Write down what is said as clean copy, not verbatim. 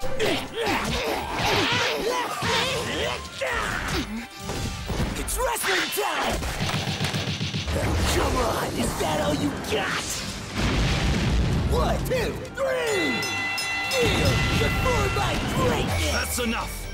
It's wrestling time! Come on, is that all you got? 1, 2, 3! Feel the form by greatness! That's enough!